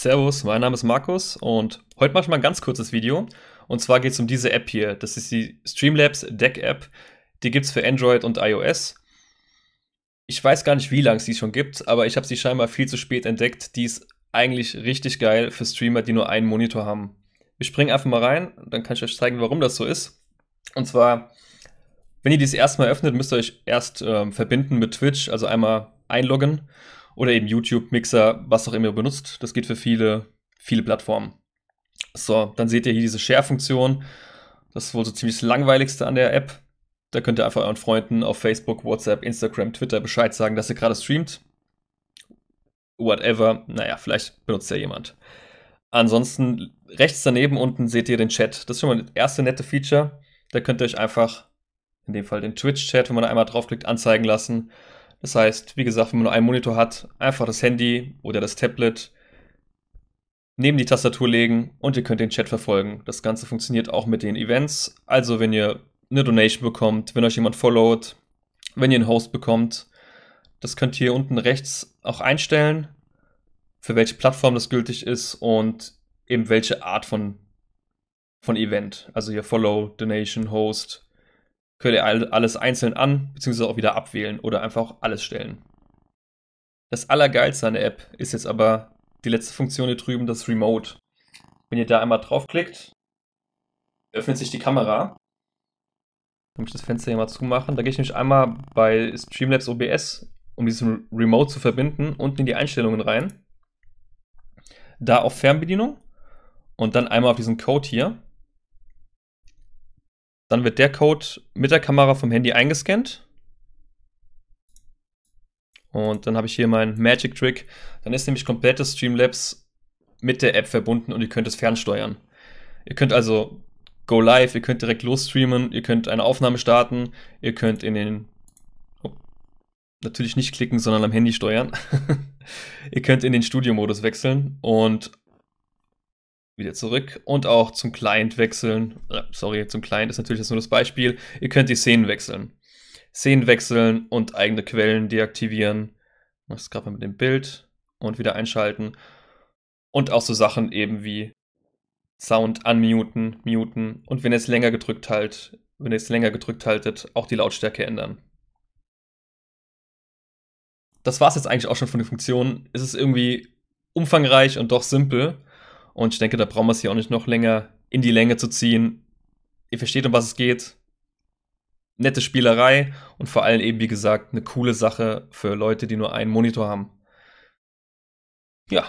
Servus, mein Name ist Markus und heute mache ich mal ein ganz kurzes Video. Und zwar geht es um diese App hier. Das ist die Streamlabs Deck App. Die gibt es für Android und iOS. Ich weiß gar nicht, wie lange es die schon gibt, aber ich habe sie scheinbar viel zu spät entdeckt. Die ist eigentlich richtig geil für Streamer, die nur einen Monitor haben. Wir springen einfach mal rein, dann kann ich euch zeigen, warum das so ist. Und zwar, wenn ihr dies erstmal öffnet, müsst ihr euch erst verbinden mit Twitch, also einmal einloggen. Oder eben YouTube, Mixer, was auch immer ihr benutzt. Das geht für viele Plattformen. So, dann seht ihr hier diese Share-Funktion. Das ist wohl so ziemlich das Langweiligste an der App. Da könnt ihr einfach euren Freunden auf Facebook, WhatsApp, Instagram, Twitter Bescheid sagen, dass ihr gerade streamt. Whatever. Naja, vielleicht benutzt ja jemand. Ansonsten rechts daneben unten seht ihr den Chat. Das ist schon mal das erste nette Feature. Da könnt ihr euch einfach, in dem Fall den Twitch-Chat, wenn man da einmal draufklickt, anzeigen lassen. Das heißt, wie gesagt, wenn man nur einen Monitor hat, einfach das Handy oder das Tablet neben die Tastatur legen und ihr könnt den Chat verfolgen. Das Ganze funktioniert auch mit den Events. Also wenn ihr eine Donation bekommt, wenn euch jemand followt, wenn ihr einen Host bekommt, das könnt ihr hier unten rechts auch einstellen, für welche Plattform das gültig ist und eben welche Art von Event. Also hier Follow, Donation, Host. Könnt ihr alles einzeln an, beziehungsweise auch wieder abwählen oder einfach auch alles stellen. Das Allergeilste an der App ist jetzt aber die letzte Funktion hier drüben, das Remote. Wenn ihr da einmal draufklickt, öffnet sich die Kamera. Kann ich das Fenster hier mal zumachen. Da gehe ich nämlich einmal bei Streamlabs OBS, um diesen Remote zu verbinden, unten in die Einstellungen rein. Da auf Fernbedienung und dann einmal auf diesen Code hier. Dann wird der Code mit der Kamera vom Handy eingescannt. Und dann habe ich hier meinen Magic Trick. Dann ist nämlich komplett das Streamlabs mit der App verbunden und ihr könnt es fernsteuern. Ihr könnt also go live, ihr könnt direkt losstreamen, ihr könnt eine Aufnahme starten, ihr könnt in den... Oh, natürlich nicht klicken, sondern am Handy steuern. Ihr könnt in den Studio-Modus wechseln und... wieder zurück und auch zum Client wechseln. Sorry, zum Client ist natürlich jetzt nur das Beispiel. Ihr könnt die Szenen wechseln. Szenen wechseln und eigene Quellen deaktivieren. Ich mache es gerade mal mit dem Bild und wieder einschalten. Und auch so Sachen eben wie Sound unmuten, muten und wenn ihr es länger gedrückt haltet, auch die Lautstärke ändern. Das war es jetzt eigentlich auch schon von den Funktionen. Es ist irgendwie umfangreich und doch simpel. Und ich denke, da brauchen wir es hier auch nicht noch länger in die Länge zu ziehen. Ihr versteht, um was es geht. Nette Spielerei und vor allem eben, wie gesagt, eine coole Sache für Leute, die nur einen Monitor haben. Ja,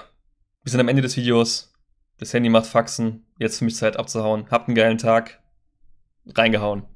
wir sind am Ende des Videos. Das Handy macht Faxen. Jetzt für mich Zeit abzuhauen. Habt einen geilen Tag. Reingehauen.